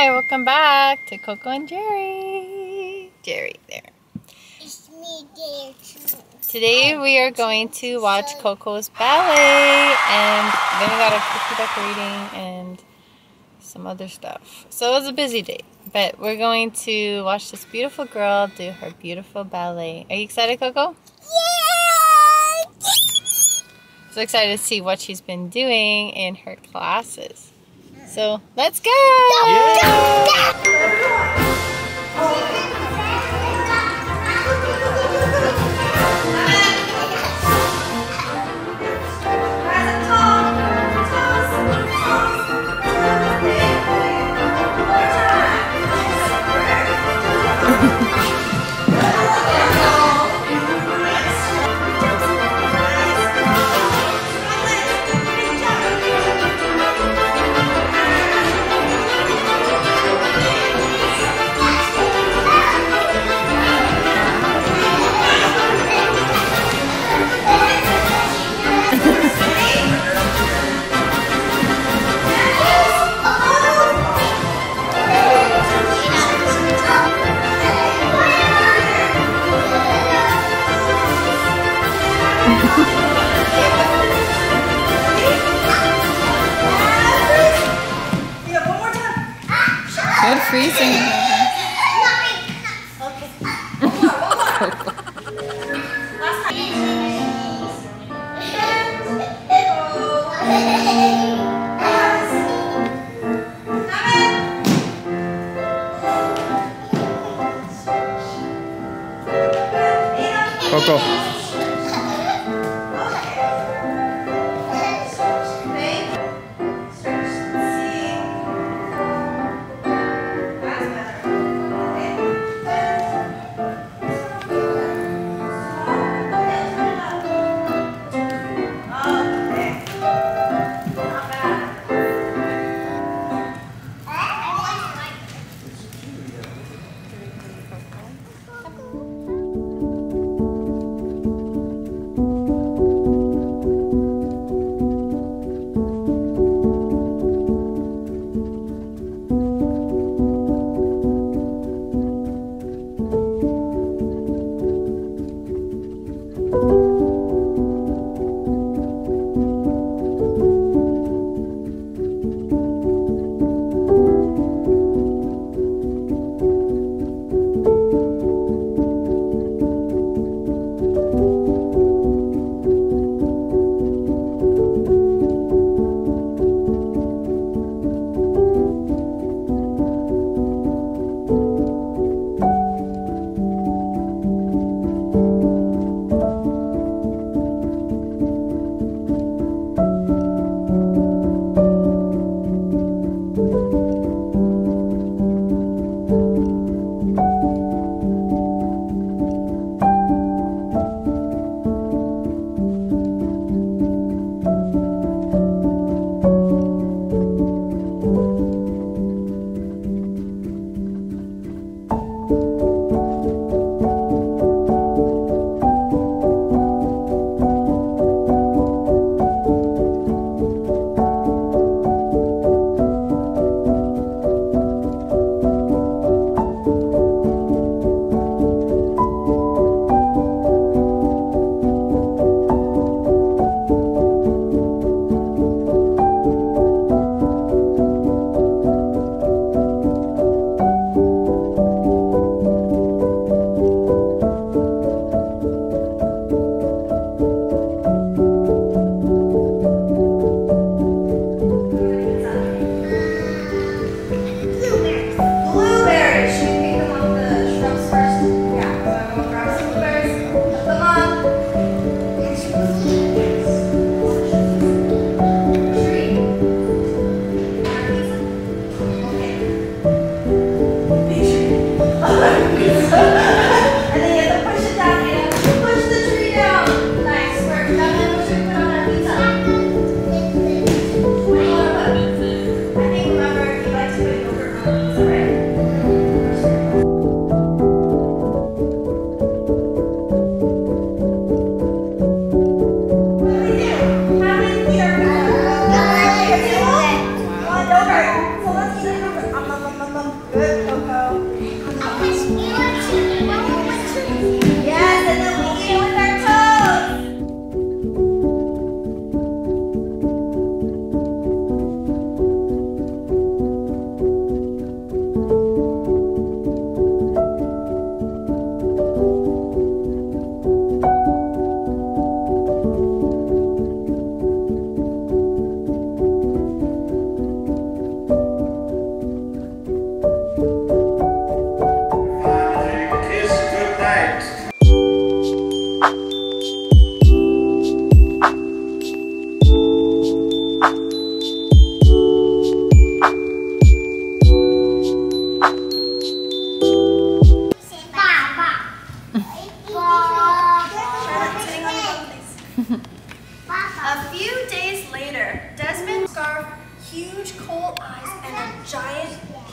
Hi, welcome back to Coco and Jerry. It's me, Jerry. Today we are going to watch Coco's ballet, and then we got a cookie duck reading and some other stuff. So it was a busy day, but we're going to watch this beautiful girl do her beautiful ballet. Are you excited, Coco? Yeah! So excited to see what she's been doing in her classes. So let's go! Yeah. Freezing. Okay. Coco.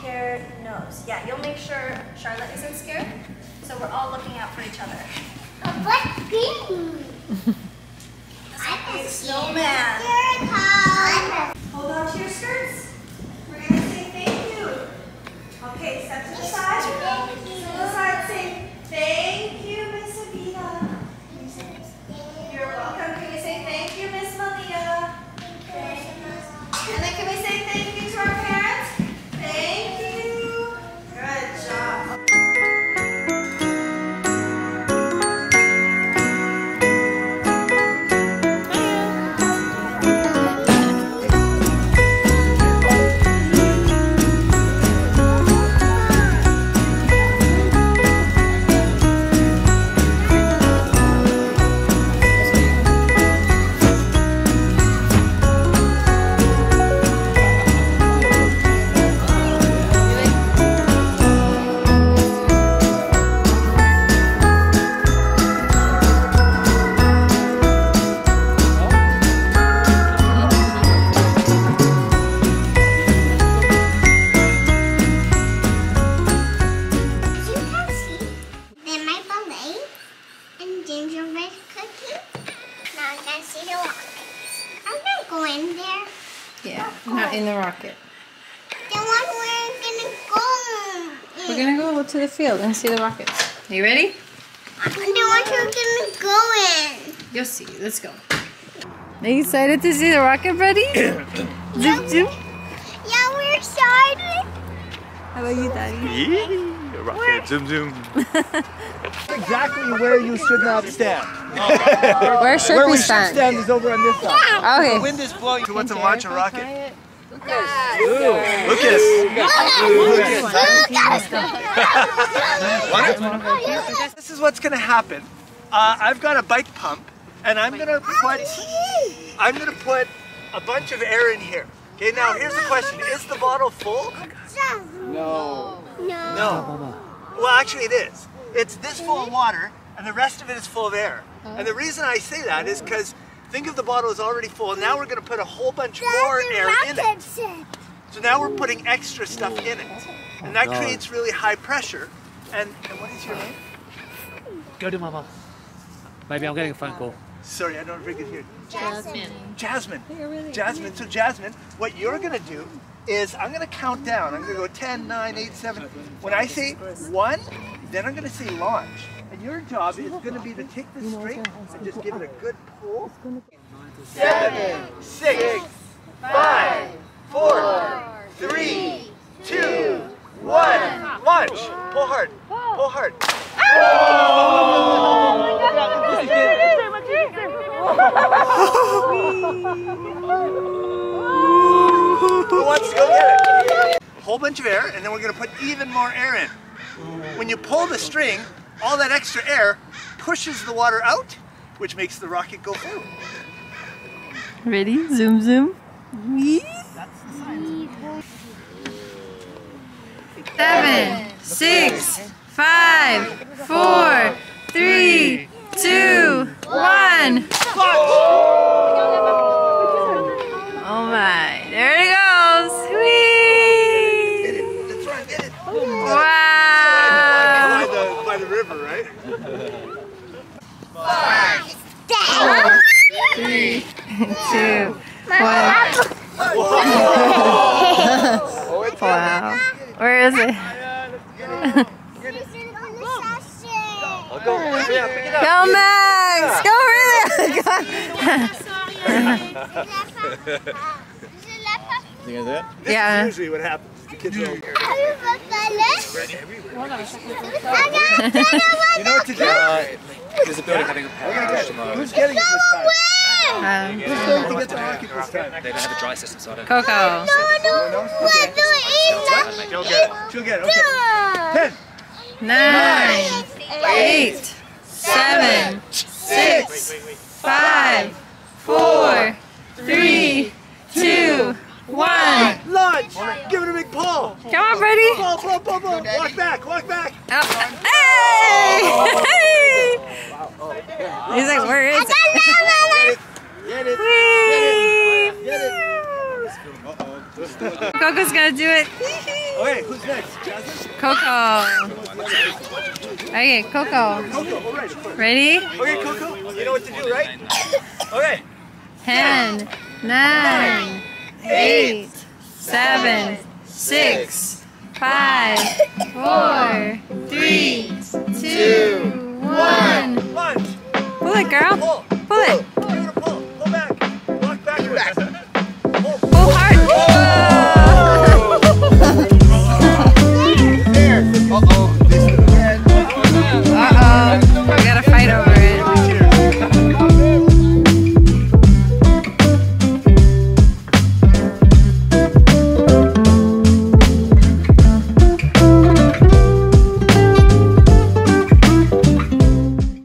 scared nose. Yeah, you'll make sure Charlotte isn't scared. So we're all looking out for each other. What's green? I'm a snowman. Hold on to your skirts. We're going to say thank you. Okay, step to the side. Step to the side, say thank you, Miss Avita. You're welcome. Can we say thank you, Miss Malia? And then can we say thank you to our parents? Thank you. Good job. Field and see the rockets. Are you ready? I don't want to go in. You'll see. Let's go. Are you excited to see the rocket, Freddie? Zoom, zoom. Yeah, we're excited. How about you, Daddy? Yeah, rocket, zoom, zoom. Exactly where you should not stand. Where should we stand? Should stand is over on this side. Yeah. Okay. The wind is blowing. Who wants to launch a rocket? Lucas! Lucas! This is what's gonna happen. I've got a bike pump, and I'm gonna put a bunch of air in here. Okay, now here's the question: is the bottle full? No. No. Well, actually, it is. It's this full of water, and the rest of it is full of air. And the reason I say that is because. Think of the bottle as already full, and now we're going to put a whole bunch more air in it. So now we're putting extra stuff in it, and that creates really high pressure. And what is your name? Go to Mama. Maybe I'm getting a phone call. Sorry, I don't think it's here. Jasmine. So Jasmine, what you're going to do is I'm going to count down. I'm going to go 10, 9, 8, 7. When I say 1, then I'm going to say launch. And your job is going to be to take the string and just give it a good pull. 7, 6, 5, 4, 3, 2, 1. Launch! Pull hard. Pull hard. Who wants to go get it? A whole bunch of air, and then we're going to put even more air in. When you pull the string, all that extra air pushes the water out, which makes the rocket go forward. Ready? Zoom, zoom. Wee. That's the science. 7, 6, 5, 4, 3, 2, 1. Oh my! There it goes. Wee. That's right. Get it. Wow. The river, right? 5, 4, 3, 2, 1. Wow. Where is it? Go, Max! Go really! You guys there? Yeah. This is usually what happens. The kids are here. You know what to do? There's a building having a party tomorrow. Who's getting it this time? Who's going to get the rocket this time? They don't have a dry system, so I don't know. Coco. No. She'll get it. She'll get it. Okay. 10, 9, 8, 7, 6, 5, 4, 3, 2, 1. Launch! Give it a big pull! Come on, Freddie! Pull, pull, pull, pull! Walk back, walk back! Oh. Hey! Hey! He's like, where is it? Get it! Get it! Get it! Coco's gonna do it! Okay, who's next? Jasmine? Coco. Okay, Coco. Coco, alright. Ready? Okay, Coco, you know what to do, right? Okay. 10, 9, 8, 7, 6, 5, 4, 3, 2, 1. Pull it, girl. Pull it.